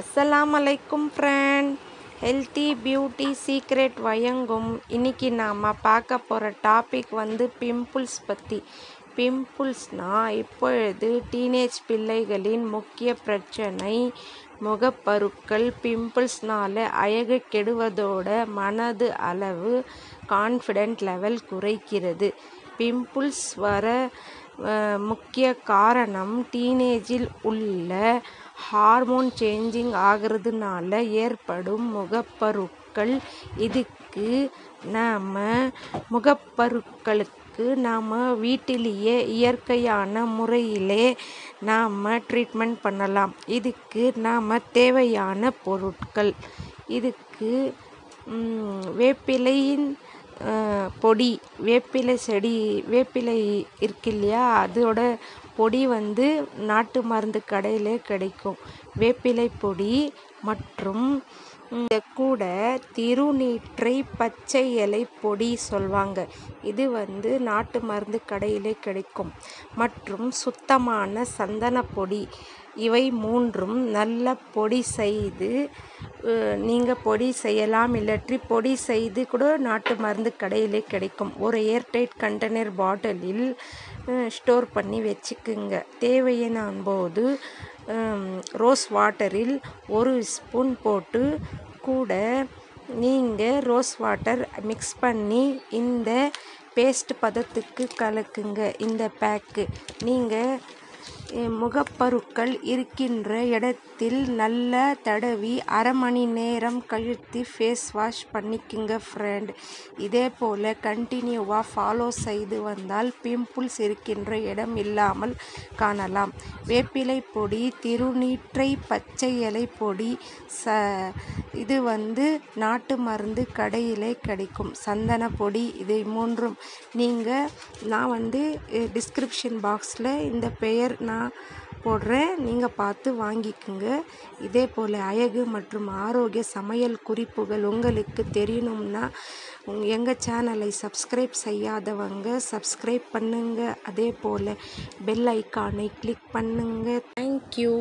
अस्सलामुअलैकुम friend, healthy beauty secret वयंगुम। इनकी नाम पार्क पोर टॉपिक वंदु पिंपल्स पत्ती। पिंपल्सना इप्पोळुधु टीनेज पिल्लैगलिन मुख्य प्रच्चनै। मुगप्परुक्कल पिंपल्सनाल अयगु केडुवदोड मनदु अलवु कॉन्फिडेंट लेवल कुरैक्किरदु। पिंपल्स वर मुख्य कारणम टीनेजिल उल्ल हार्मोन चेंजिंग आगरदुनाल एर्पडुम मुगप्परुक्कल। इदुक्कु नाम मुगप्परुक्कलुक्कु नाम वीट्टिलेये इयर्क्कैयान मुरैयिले नाम ट्रीटमेंट पन्नलाम। इदुक्कु नाम तेवैयान पोरुट्कल। इदुक्कु वेप्पिलैयिन பொடி, வேப்பிலை செடி, வேப்பிலை இருக்கு இல்லையா, அதோட பொடி வந்து நாட்டு மருந்து கடையிலே கிடைக்கும். வேப்பிலை பொடி மற்றும் இந்த கூட திரு நீற்றை பச்சை இலை பொடி சொல்வாங்க. இது வந்து நாட்டு மருந்து கடையிலே கிடைக்கும். மற்றும் சுத்தமான சந்தன பொடி. இவை மூன்றும் நல்ல பொடி செய்து நீங்கள் பொடி செய்யலாம். இல்லாட்டி பொடி செய்து கூட நாட்டு மருந்து கடையிலே கிடைக்கும். ஒரு ஏர்டைட் கண்டெய்னர் பாட்டிலில் ஸ்டோர் பண்ணி வச்சுக்குங்க. தேவையான போது ரோஸ் வாட்டரில் ஒரு ஸ்பூன் போட்டு கூட நீங்கள் ரோஸ் வாட்டர் மிக்ஸ் பண்ணி இந்த பேஸ்ட் பதத்துக்கு கலக்குங்க. இந்த பேக்கு நீங்கள் முகப்பருக்கள் இருக்கின்ற இடத்தில் நல்லா தடவி அரை மணி நேரம் கழித்து ஃபேஸ் வாஷ் பண்ணிக்குங்க ஃப்ரெண்ட். இதே போல் கண்டினியூவாக ஃபாலோ செய்து வந்தால் பிம்பிள்ஸ் இருக்கின்ற இடம் இல்லாமல் காணலாம். வேப்பிலை பொடி, திருநீற்றை பச்சை இலை பொடி இது வந்து நாட்டு மருந்து கடையிலே கிடைக்கும். சந்தன பொடி, இதை மூன்றும் நீங்கள் நான் வந்து டிஸ்கிரிப்ஷன் பாக்ஸில் இந்த பெயர் போடுறேன், நீங்கள் பார்த்து வாங்கிக்குங்க. இதே போல் அழகு மற்றும் ஆரோக்கிய சமையல் குறிப்புகள் உங்களுக்கு தெரியணும்னா எங்கள் சேனலை சப்ஸ்கிரைப் செய்யாதவங்க சப்ஸ்கிரைப் பண்ணுங்கள். அதே போல் பெல் ஐக்கானை கிளிக் பண்ணுங்கள். தேங்க்யூ.